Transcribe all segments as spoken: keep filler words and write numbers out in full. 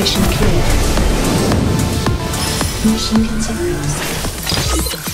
Mission clear. Mission continues. Continues.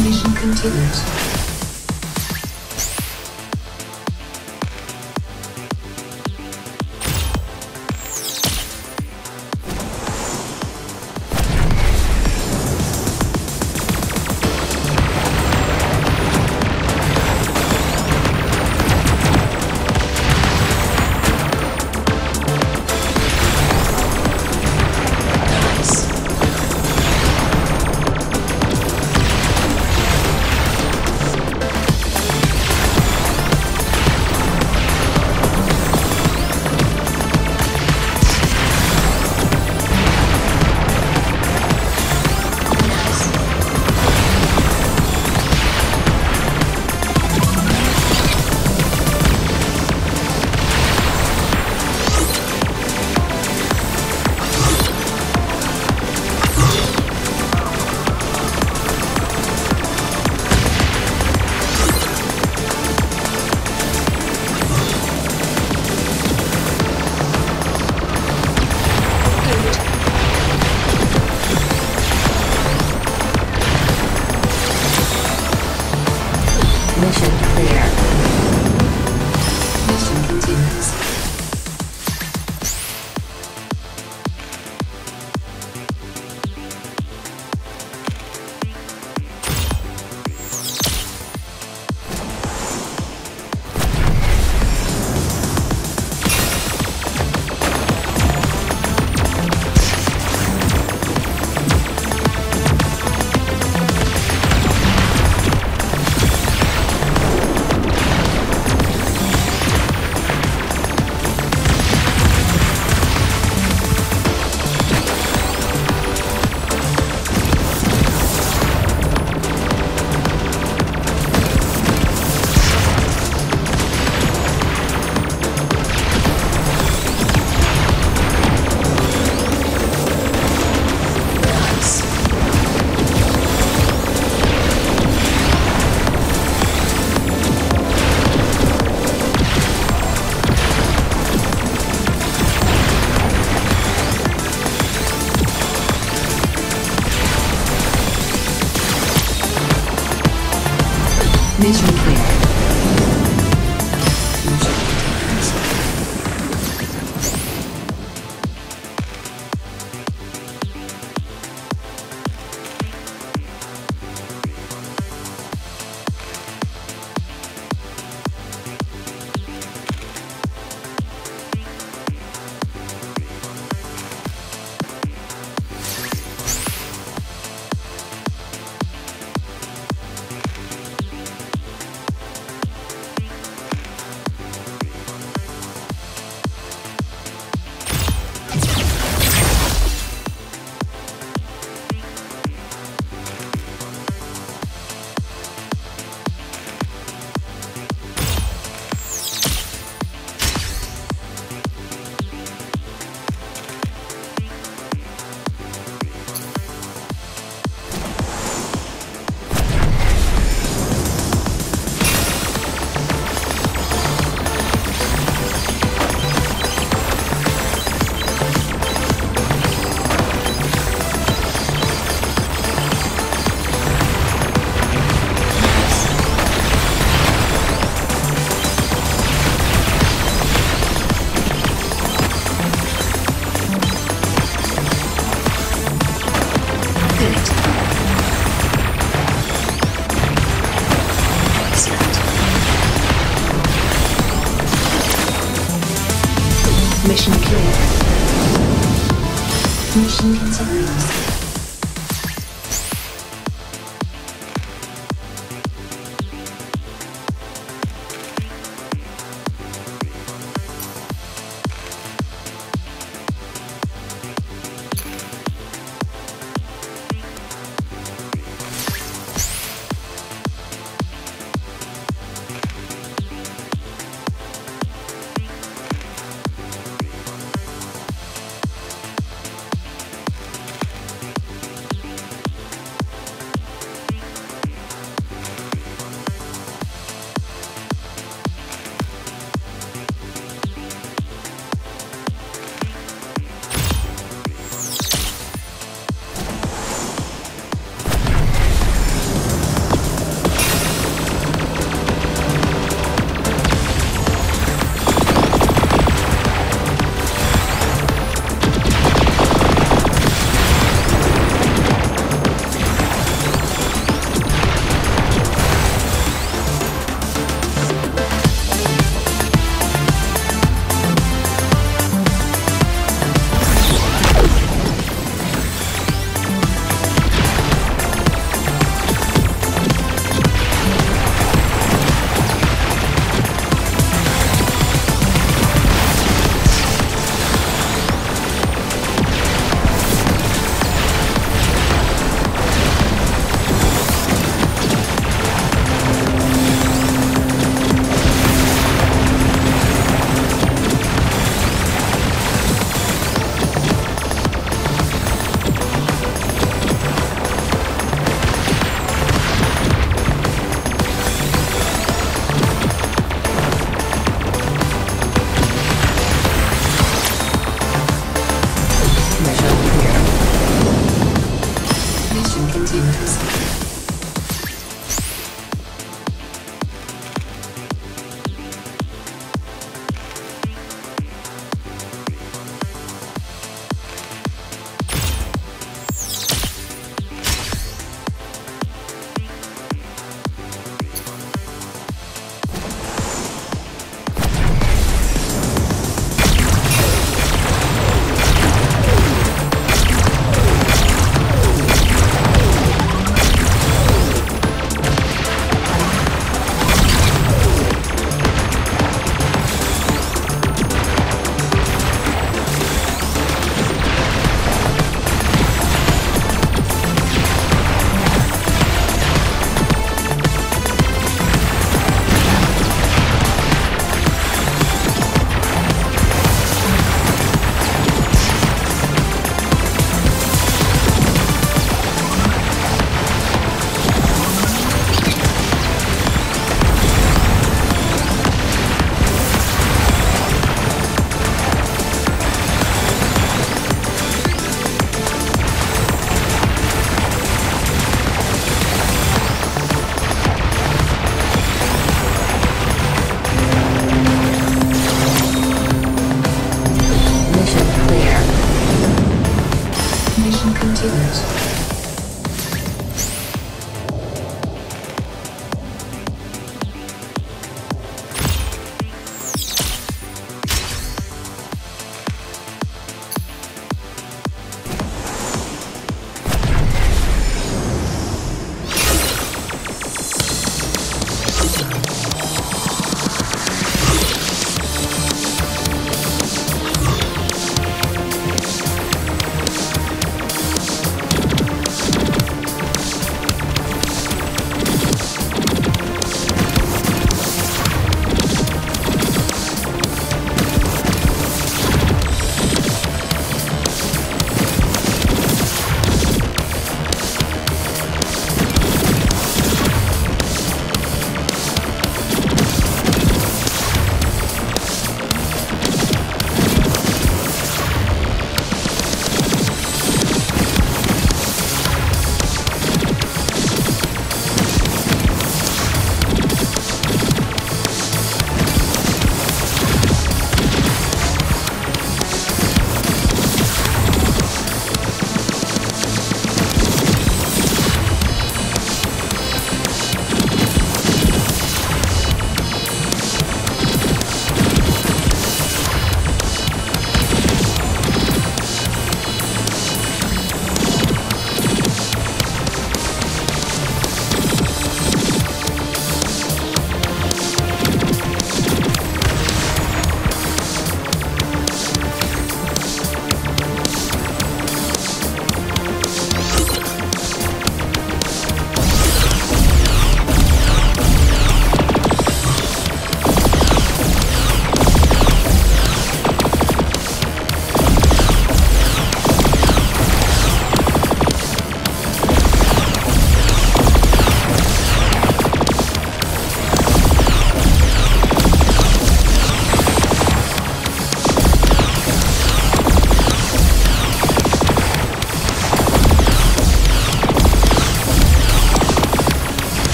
Mission clear. Mission continues. Mission clear. Mission clear. Mission continues.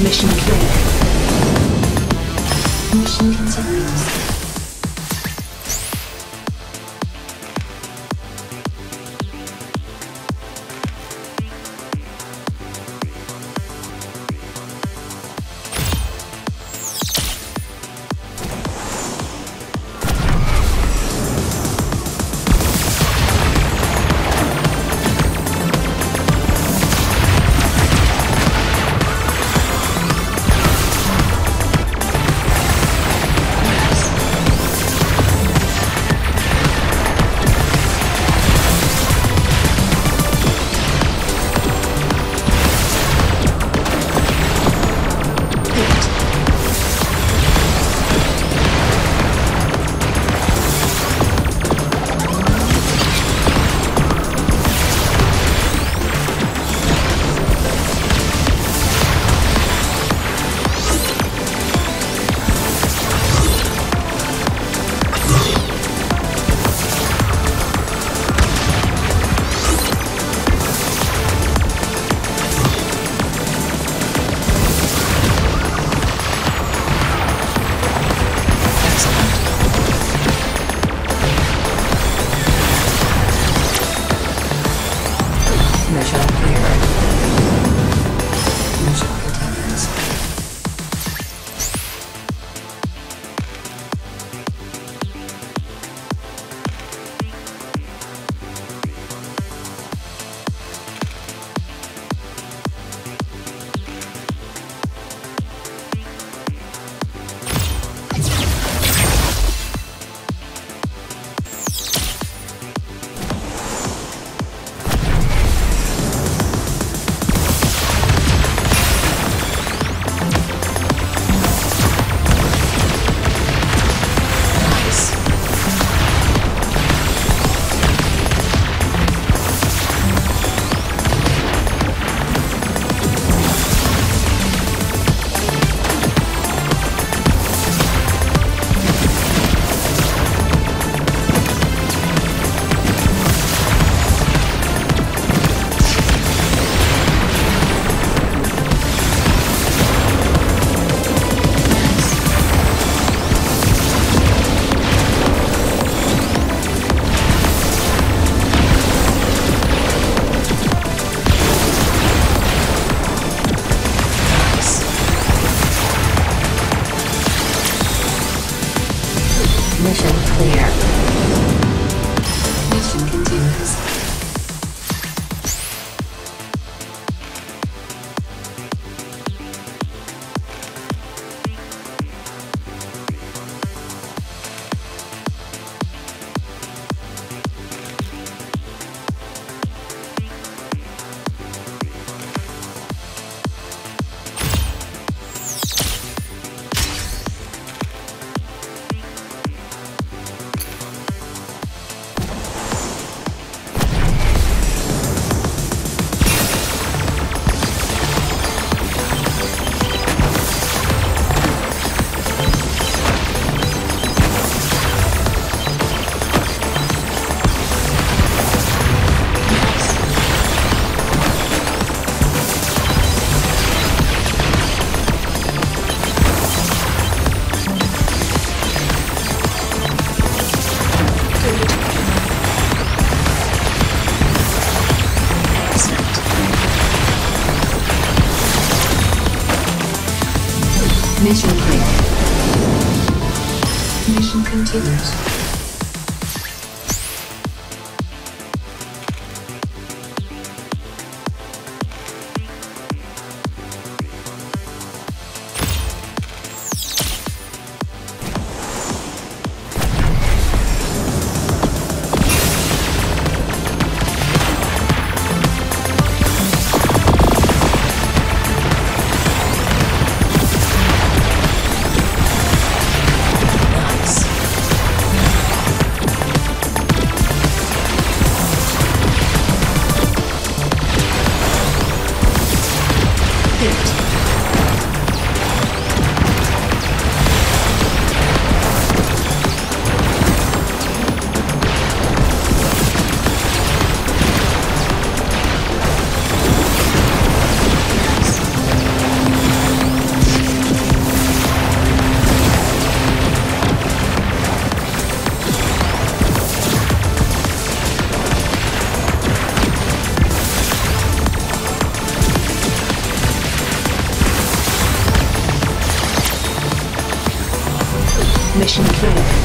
Mission clear. Mission continues. Mission clear. Mission continues. Yes. Mission break. Mission continues. Mission clear.